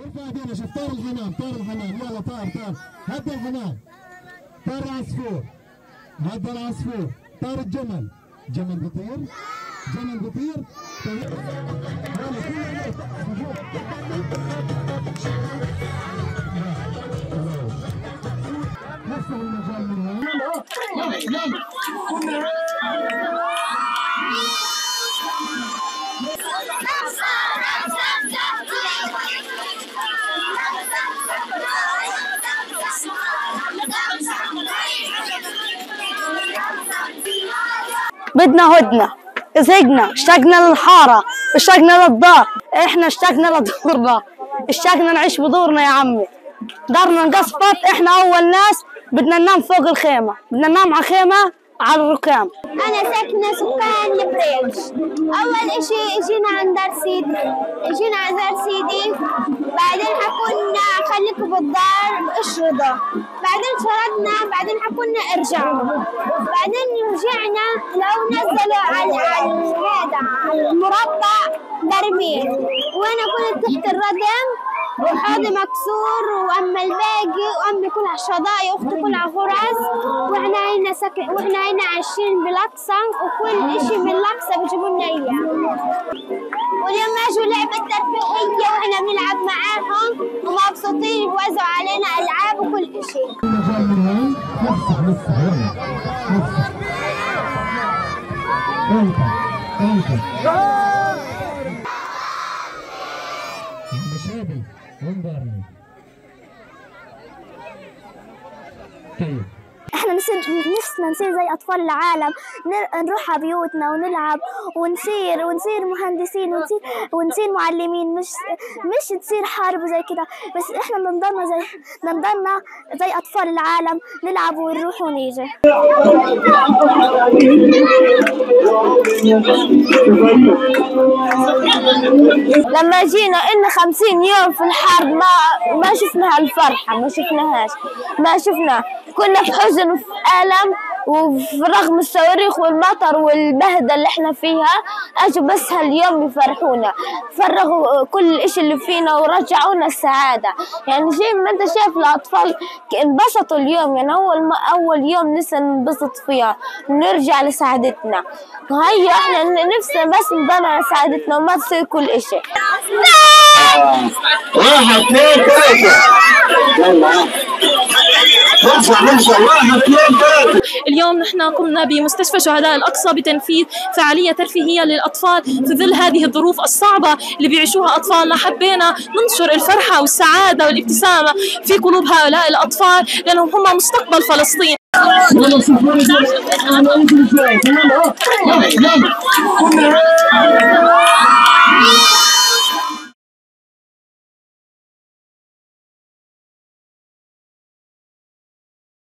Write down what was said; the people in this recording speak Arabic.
مو فاهمين. شوف طار الحمام، طار الحمام، يلا طار طار، هدى الحمام، طار العصفور، هدى العصفور، طار الجمل، جمل بيطير؟ جمل بيطير؟ نفتح المجال من هنا. يلا يلا بدنا هدنة، زهقنا، اشتقنا للحارة، اشتقنا للدار، احنا اشتقنا لدورنا، اشتقنا نعيش بدورنا يا عمي. دارنا انقصفت، احنا أول ناس بدنا ننام فوق الخيمة، بدنا ننام على خيمة على الركام. أنا ساكنة سكان البريج. أول إشي إجينا عن دار سيدي، إجينا عن دار سيدي، بعدين حكولنا خليكم بالدار اشرضوا، بعدين شردنا، بعدين حكولنا ارجعوا، بعدين رجعنا لو نزلوا على هذا على المربع برميل، وأنا كنت تحت الردم وحاضي مكسور، وأما الباقي وأمي كلها شضايا، وأختي كلها غرز، وإحنا هنا ساكن، وإحنا هنا عايشين بالأقصى، وكل إشي من الأقصى بيجيبوا لنا إياه. واليوم أجوا لعبة ترفيهية وإحنا بنلعب معاهم ومبسوطين، ووزعوا علينا ألعاب وكل إشي. احنا نفسنا نصير زي اطفال العالم، نروح على بيوتنا ونلعب ونصير مهندسين ونصير معلمين، مش تصير حرب زي كده، بس احنا نضلنا زي اطفال العالم، نلعب ونروح ونيجي. لما جينا إلنا 50 يوم في الحرب ما شفنا هالفرحة، ما شفناهاش، ما شفنا، كنا في حزن وفي ألم، وفي رغم الصواريخ والمطر والبهدلة اللي احنا فيها، أجوا بس هاليوم يفرحونا، فرغوا كل إشي اللي فينا ورجعونا السعادة، يعني شيء ما أنت شايف الأطفال انبسطوا اليوم، يعني أول يوم لسه ننبسط فيها، نرجع لسعادتنا، هيا احنا نفسنا بس نضلنا على سعادتنا وما تصير كل إشي. 1 2 3 يلا نرجع نرجع. 1 2 3. اليوم نحن قمنا بمستشفى شهداء الأقصى بتنفيذ فعالية ترفيهية للأطفال في ظل هذه الظروف الصعبة اللي بيعيشوها أطفالنا. حبينا ننشر الفرحة والسعادة والابتسامة في قلوب هؤلاء الأطفال، لأنهم هم مستقبل فلسطين.